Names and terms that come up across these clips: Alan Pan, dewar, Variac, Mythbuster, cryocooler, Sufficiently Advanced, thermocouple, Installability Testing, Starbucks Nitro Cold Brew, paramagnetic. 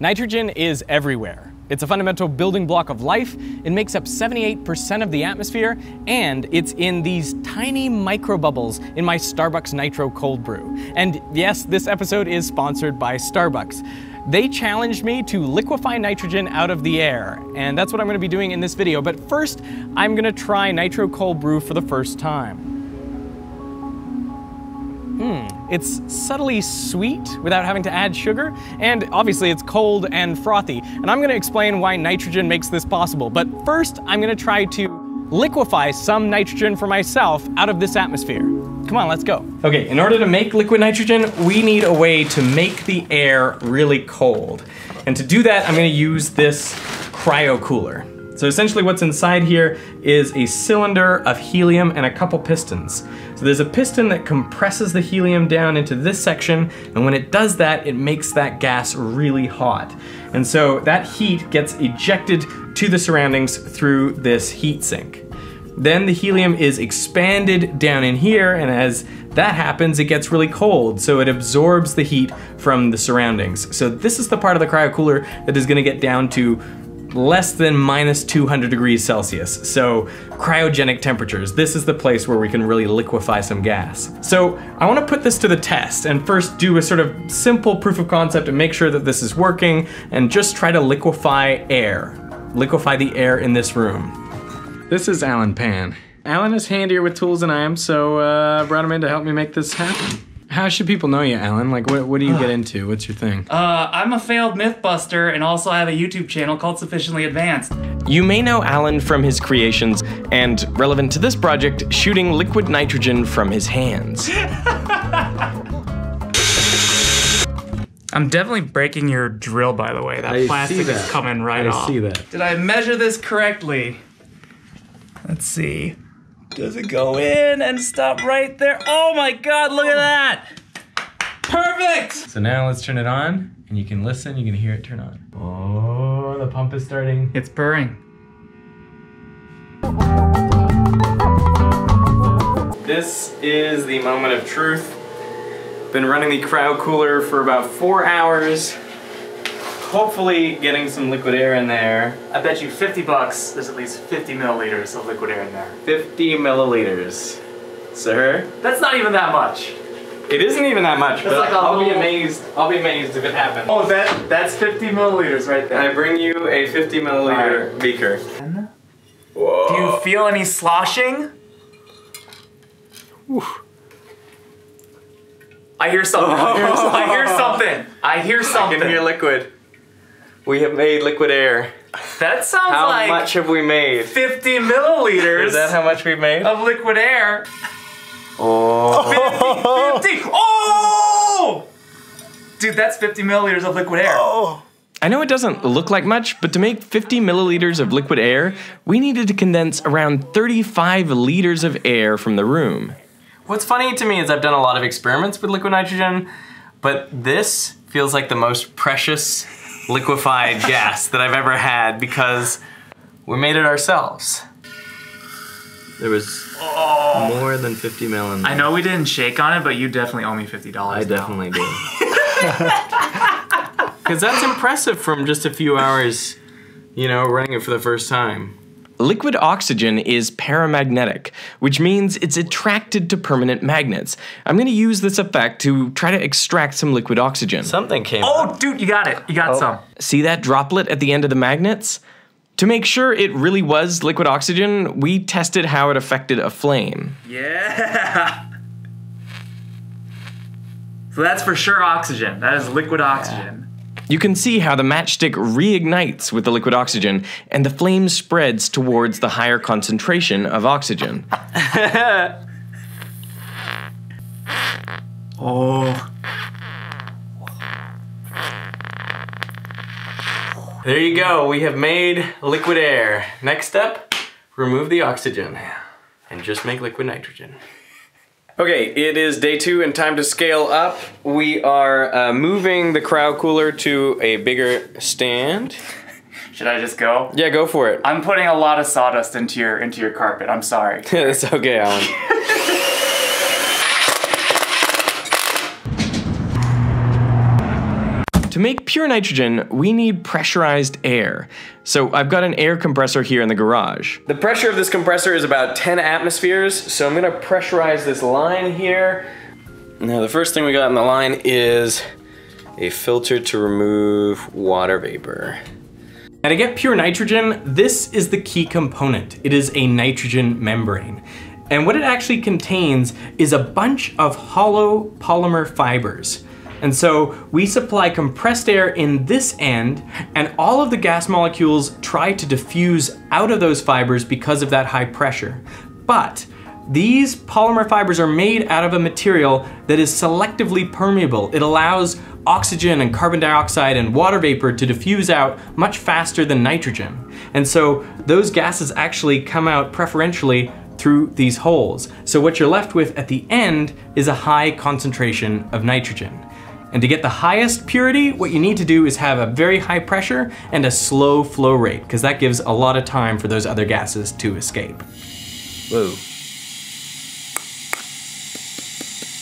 Nitrogen is everywhere. It's a fundamental building block of life. It makes up 78% of the atmosphere, and it's in these tiny microbubbles in my Starbucks Nitro Cold Brew. And yes, this episode is sponsored by Starbucks. They challenged me to liquefy nitrogen out of the air, and that's what I'm gonna be doing in this video. But first, I'm gonna try Nitro Cold Brew for the first time. It's subtly sweet without having to add sugar, and obviously it's cold and frothy, and I'm going to explain why nitrogen makes this possible. But first, I'm going to try to liquefy some nitrogen for myself out of this atmosphere. Come on, let's go. Okay, in order to make liquid nitrogen, we need a way to make the air really cold. And to do that, I'm going to use this cryocooler. So essentially what's inside here is a cylinder of helium and a couple pistons. So there's a piston that compresses the helium down into this section, and when it does that, it makes that gas really hot. And so that heat gets ejected to the surroundings through this heat sink. Then the helium is expanded down in here, and as that happens, it gets really cold, so it absorbs the heat from the surroundings. So this is the part of the cryocooler that is gonna get down to less than -200°C. So cryogenic temperatures. This is the place where we can really liquefy some gas. So I want to put this to the test and first do a sort of simple proof of concept and make sure that this is working and just try to liquefy air. Liquefy the air in this room. This is Alan Pan. Alan is handier with tools than I am, so I brought him in to help me make this happen. How should people know you, Alan? Like, what do you get into? What's your thing? I'm a failed Mythbuster, and also I have a YouTube channel called Sufficiently Advanced. You may know Alan from his creations, and relevant to this project, shooting liquid nitrogen from his hands. I'm definitely breaking your drill, by the way. That plastic is coming right off. I see that. Did I measure this correctly? Let's see. Does it go in and stop right there? Oh my God, look at that! Perfect! So now let's turn it on, and you can listen, you can hear it turn on. Oh, the pump is starting. It's purring. This is the moment of truth. Been running the cryocooler for about 4 hours. Hopefully getting some liquid air in there. I bet you $50 there's at least 50 milliliters of liquid air in there. 50 milliliters. Sir? That's not even that much. It isn't even that much, but like I'll be amazed if it happens. Oh, that's 50 milliliters right there. I bring you a 50 milliliter beaker. Whoa. Do you feel any sloshing? Oof. I hear something. I hear something. I hear something. I can hear liquid. We have made liquid air. That sounds like... How much have we made? 50 milliliters. Is that how much we've made? Of liquid air. Oh. 50! Oh! Dude, that's 50 milliliters of liquid air. Oh. I know it doesn't look like much, but to make 50 milliliters of liquid air, we needed to condense around 35 liters of air from the room. What's funny to me is I've done a lot of experiments with liquid nitrogen, but this feels like the most precious liquefied gas that I've ever had because we made it ourselves. There was more than 50 mil in there. I know we didn't shake on it, but you definitely owe me $50 I definitely do. Because that's impressive from just a few hours, you know, running it for the first time. Liquid oxygen is paramagnetic, which means it's attracted to permanent magnets. I'm gonna use this effect to try to extract some liquid oxygen. Something came out. Oh, dude, you got it. You got some. See that droplet at the end of the magnets? To make sure it really was liquid oxygen, we tested how it affected a flame. Yeah. So that's for sure oxygen. That is liquid oxygen. You can see how the matchstick reignites with the liquid oxygen, and the flame spreads towards the higher concentration of oxygen. Oh. There you go, we have made liquid air. Next step, remove the oxygen and just make liquid nitrogen. Okay, it is day 2 and time to scale up. We are moving the cryocooler to a bigger stand. Should I just go? Yeah, go for it. I'm putting a lot of sawdust into your carpet. I'm sorry. That's okay, Alan. To To make pure nitrogen, we need pressurized air. So I've got an air compressor here in the garage. The pressure of this compressor is about 10 atmospheres, so I'm gonna pressurize this line here. Now the first thing we got in the line is a filter to remove water vapor. Now to get pure nitrogen, this is the key component. It is a nitrogen membrane. And what it actually contains is a bunch of hollow polymer fibers. And so we supply compressed air in this end, and all of the gas molecules try to diffuse out of those fibers because of that high pressure. But these polymer fibers are made out of a material that is selectively permeable. It allows oxygen and carbon dioxide and water vapor to diffuse out much faster than nitrogen. And so those gases actually come out preferentially through these holes. So what you're left with at the end is a high concentration of nitrogen. And to get the highest purity, what you need to do is have a very high pressure and a slow flow rate, because that gives a lot of time for those other gases to escape. Whoa.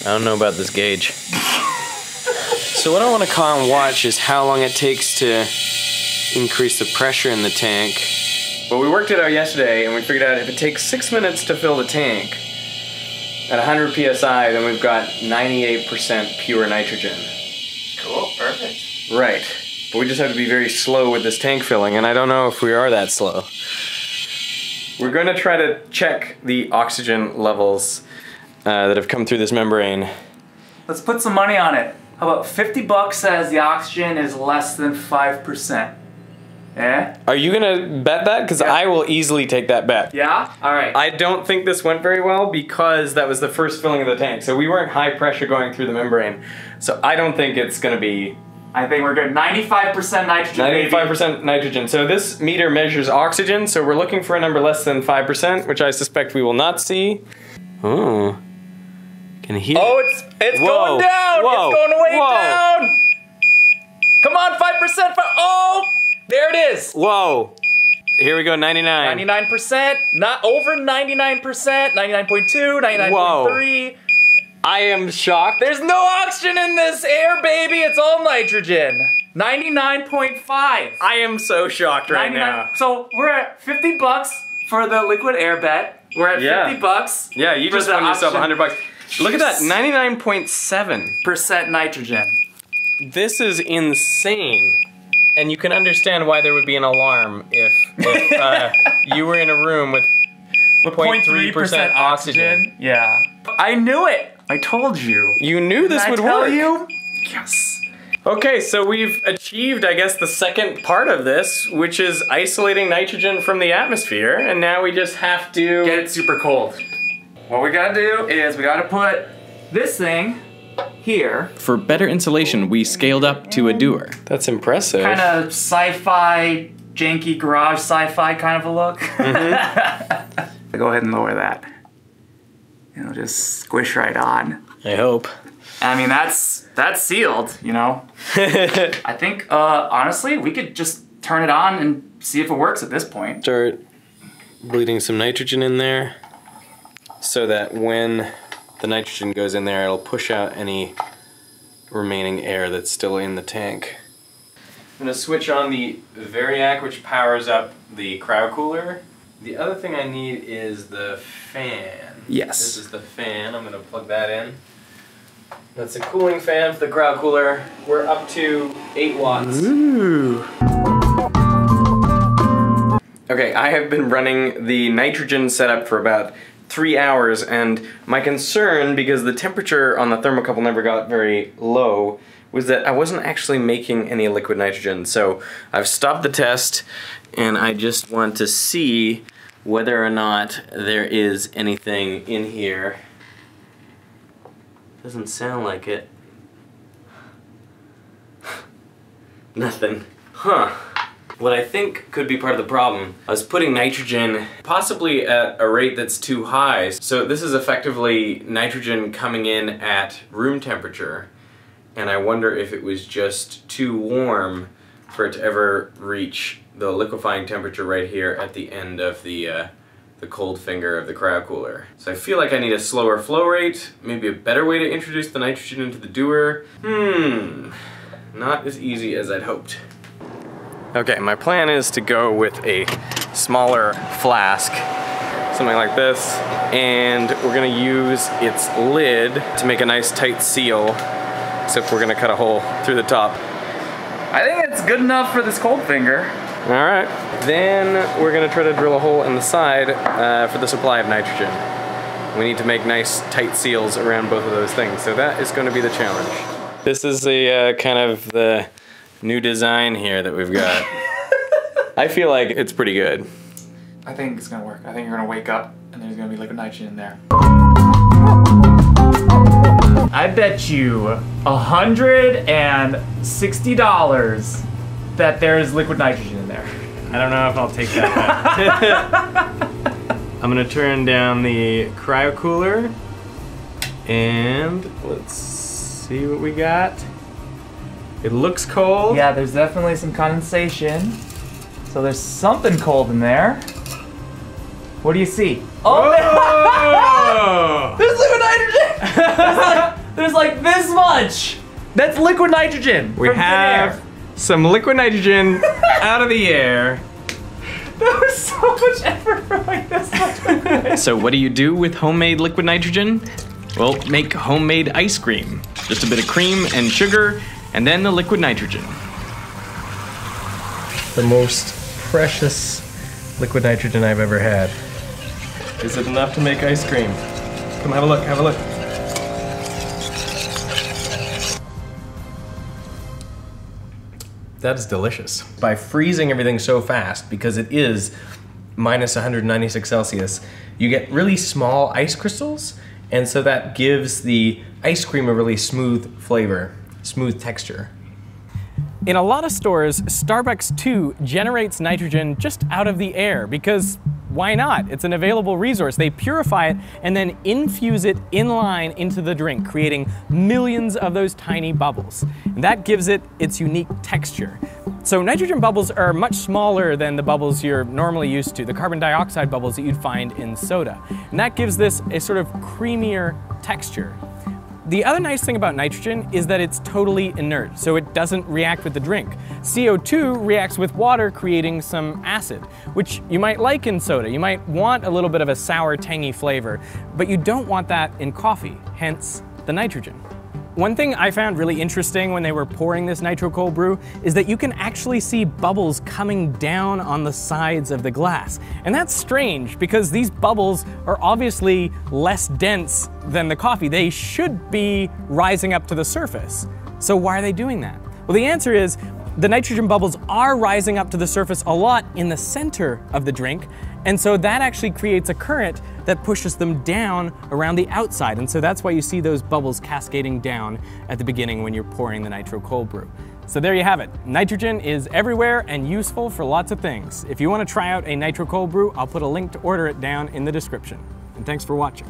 I don't know about this gauge. So what I want to call and watch is how long it takes to increase the pressure in the tank. Well, we worked it out yesterday and we figured out if it takes 6 minutes to fill the tank at 100 PSI, then we've got 98% pure nitrogen. Cool, perfect. Right, but we just have to be very slow with this tank filling, and I don't know if we are that slow. We're gonna try to check the oxygen levels that have come through this membrane. Let's put some money on it. How about $50 says the oxygen is less than 5%? Eh? Are you gonna bet that? Because yeah. I will easily take that bet. Yeah? All right. I don't think this went very well because that was the first filling of the tank. So we weren't high pressure going through the membrane. So I don't think it's gonna be... I think we're good. 95% nitrogen, 95% nitrogen. So this meter measures oxygen. So we're looking for a number less than 5%, which I suspect we will not see. Oh. Can I hear? Oh, it's going down! Whoa, it's going way down! Come on, 5%! Oh! There it is! Whoa! Here we go, 99. 99%, not over 99%, 99.2, 99.3. I am shocked. There's no oxygen in this air, baby! It's all nitrogen. 99.5. I am so shocked right now. So we're at $50 for the liquid air bet. We're at $50. Yeah, you just won yourself $100. Look at that, 99.7% nitrogen. This is insane. And you can understand why there would be an alarm if you were in a room with 0.3% oxygen. Yeah. I knew it. I told you. You knew this would work. Did I tell you? Yes. Okay, so we've achieved, I guess, the second part of this, which is isolating nitrogen from the atmosphere. And now we just have to... get it super cold. What we gotta do is we gotta put this thing here. For better insulation, we scaled up to a dewar. That's impressive. Kind of sci-fi, janky garage sci-fi kind of a look. Mm-hmm. Go ahead and lower that. It'll just squish right on. I hope. I mean, that's sealed, you know? I think, honestly, we could just turn it on and see if it works at this point. Start bleeding some nitrogen in there, so that when the nitrogen goes in there, it'll push out any remaining air that's still in the tank. I'm gonna switch on the Variac, which powers up the cryocooler. The other thing I need is the fan. Yes. This is the fan, I'm gonna plug that in. That's a cooling fan for the cryocooler. We're up to 8 watts. Ooh. Okay, I have been running the nitrogen setup for about 3 hours, and my concern, because the temperature on the thermocouple never got very low, was that I wasn't actually making any liquid nitrogen. So I've stopped the test, and I just want to see whether or not there is anything in here. Doesn't sound like it. Nothing. Huh. What I think could be part of the problem, I was putting nitrogen possibly at a rate that's too high. So this is effectively nitrogen coming in at room temperature, and I wonder if it was just too warm for it to ever reach the liquefying temperature right here at the end of the cold finger of the cryocooler. So I feel like I need a slower flow rate, maybe a better way to introduce the nitrogen into the dewar. Not as easy as I'd hoped. Okay, my plan is to go with a smaller flask, something like this, and we're gonna use its lid to make a nice tight seal, except we're gonna cut a hole through the top. I think it's good enough for this cold finger. All right, then we're gonna try to drill a hole in the side for the supply of nitrogen. We need to make nice tight seals around both of those things, so that is gonna be the challenge. This is the kind of the new design here that we've got. I feel like it's pretty good. I think it's gonna work. I think you're gonna wake up and there's gonna be like a nitrogen in there. I bet you $160 that there is liquid nitrogen in there. I don't know if I'll take that back. I'm gonna turn down the cryocooler and let's see what we got. It looks cold. Yeah, there's definitely some condensation. So there's something cold in there. What do you see? Oh! There's liquid nitrogen! there's like this much! That's liquid nitrogen! We have some liquid nitrogen out of the air. That was so much effort for like this much liquid nitrogen. So what do you do with homemade liquid nitrogen? Well, make homemade ice cream. Just a bit of cream and sugar, and then the liquid nitrogen. The most precious liquid nitrogen I've ever had. Is it enough to make ice cream? Come have a look, have a look. That is delicious. By freezing everything so fast, because it is minus 196 Celsius, you get really small ice crystals, and so that gives the ice cream a really smooth flavor. Smooth texture. In a lot of stores, Starbucks too generates nitrogen just out of the air because why not? It's an available resource. They purify it and then infuse it inline into the drink, creating millions of those tiny bubbles. And that gives it its unique texture. So nitrogen bubbles are much smaller than the bubbles you're normally used to, the carbon dioxide bubbles that you'd find in soda. And that gives this a sort of creamier texture. The other nice thing about nitrogen is that it's totally inert, so it doesn't react with the drink. CO2 reacts with water, creating some acid, which you might like in soda. You might want a little bit of a sour, tangy flavor, but you don't want that in coffee, hence the nitrogen. One thing I found really interesting when they were pouring this nitro cold brew is that you can actually see bubbles coming down on the sides of the glass. And that's strange because these bubbles are obviously less dense than the coffee. They should be rising up to the surface. So why are they doing that? Well, the answer is the nitrogen bubbles are rising up to the surface a lot in the center of the drink. And so that actually creates a current that pushes them down around the outside. And so that's why you see those bubbles cascading down at the beginning when you're pouring the nitro cold brew. So there you have it. Nitrogen is everywhere and useful for lots of things. If you want to try out a nitro cold brew, I'll put a link to order it down in the description. And thanks for watching.